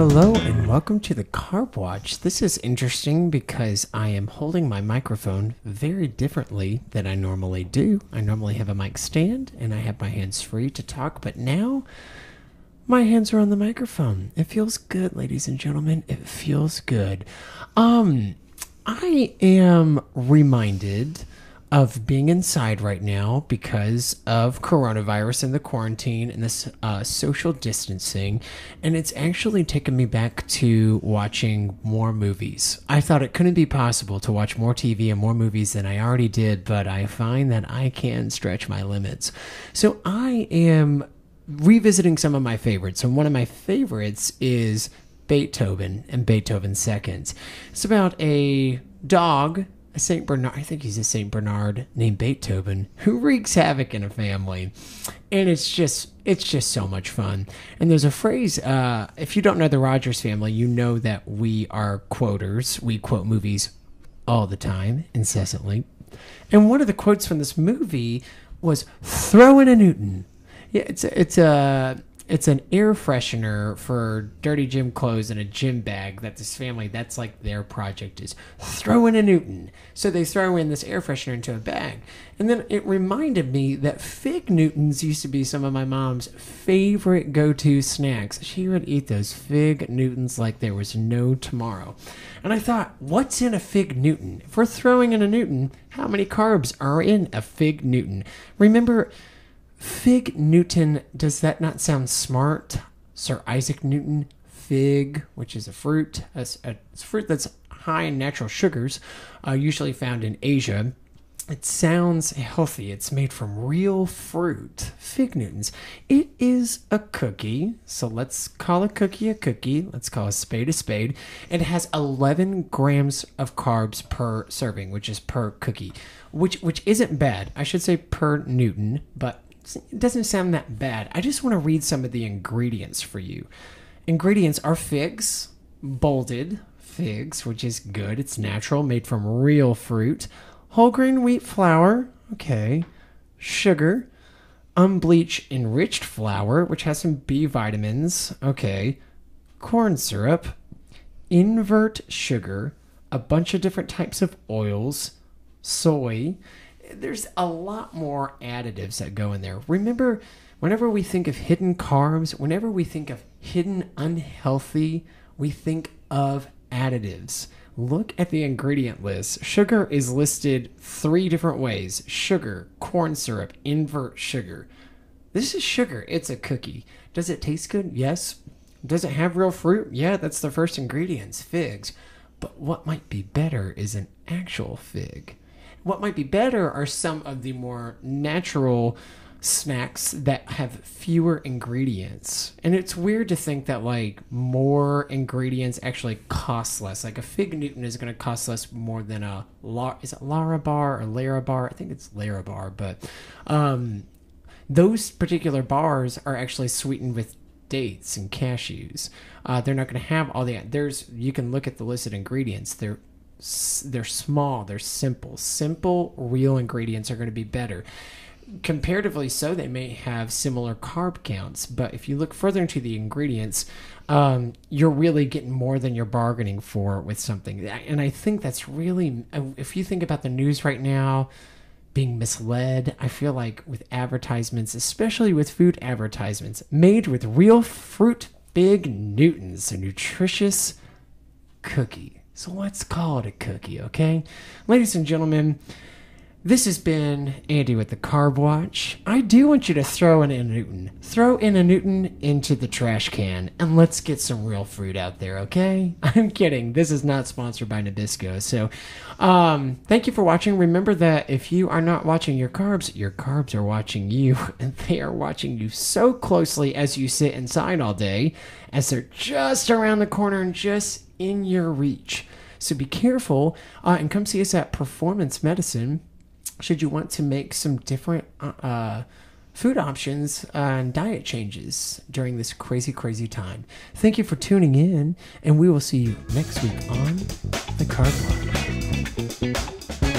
Hello and welcome to the Carb Watch. This is interesting because I am holding my microphone very differently than I normally do. I normally have a mic stand and I have my hands free to talk, but now my hands are on the microphone. It feels good, ladies and gentlemen. It feels good. I am reminded of being inside right now because of coronavirus and the quarantine and this social distancing. And it's actually taken me back to watching more movies. I thought it couldn't be possible to watch more TV and more movies than I already did, but I find that I can stretch my limits. So I am revisiting some of my favorites. And one of my favorites is Beethoven and Beethoven's Seconds. It's about a dog, a Saint Bernard, I think he's a Saint Bernard named Beethoven, who wreaks havoc in a family. And it's just so much fun. And there's a phrase, if you don't know the Rogers family, you know that we are quoters. We quote movies all the time, incessantly. And one of the quotes from this movie was, "Throw in a Newton." Yeah, it's an air freshener for dirty gym clothes and a gym bag that this family, that's like their project, is throw in a Newton. So they throw in this air freshener into a bag. And then it reminded me that Fig Newtons used to be some of my mom's favorite go-to snacks. She would eat those Fig Newtons like there was no tomorrow. And I thought, what's in a Fig Newton? If we're throwing in a Newton, how many carbs are in a Fig Newton? Remember, Fig Newton, does that not sound smart? Sir Isaac Newton, fig, which is a fruit. It's a fruit that's high in natural sugars, usually found in Asia. It sounds healthy. It's made from real fruit. Fig Newtons. It is a cookie, so let's call a cookie a cookie. Let's call a spade a spade. It has 11 grams of carbs per serving, which is per cookie, which isn't bad. I should say per Newton, but it doesn't sound that bad. I just want to read some of the ingredients for you. Ingredients are figs, bolded figs, which is good. It's natural, made from real fruit. Whole grain wheat flour, okay. Sugar, unbleached enriched flour, which has some B vitamins, okay. Corn syrup, invert sugar, a bunch of different types of oils, soy. There's a lot more additives that go in there. Remember, whenever we think of hidden carbs, whenever we think of hidden unhealthy, we think of additives. Look at the ingredient list. Sugar is listed three different ways. Sugar, corn syrup, invert sugar. This is sugar. It's a cookie. Does it taste good? Yes. Does it have real fruit? Yeah, that's the first ingredients, figs. But what might be better is an actual fig. What might be better are some of the more natural snacks that have fewer ingredients. And it's weird to think that like more ingredients actually cost less. Like a Fig Newton is going to cost less more than a Lara Bar? I think it's Lara Bar, but those particular bars are actually sweetened with dates and cashews. They're not going to have all the, you can look at the listed ingredients. They're small, they're simple. Simple, real ingredients are going to be better. Comparatively so, they may have similar carb counts, but if you look further into the ingredients, you're really getting more than you're bargaining for with something. And I think that's really, if you think about the news right now, being misled, I feel like with advertisements, especially with food advertisements, made with real fruit, Fig Newtons, a nutritious cookie. So let's call it a cookie, okay? Ladies and gentlemen, this has been Andy with the Carb Watch. I do want you to throw in a Newton. Throw in a Newton into the trash can, and let's get some real fruit out there, okay? I'm kidding. This is not sponsored by Nabisco. So thank you for watching. Remember that if you are not watching your carbs are watching you, and they are watching you so closely as you sit inside all day, as they're just around the corner and just in your reach. So be careful and come see us at Performance Medicine should you want to make some different food options and diet changes during this crazy, crazy time. Thank you for tuning in, and we will see you next week on The Carb Watch.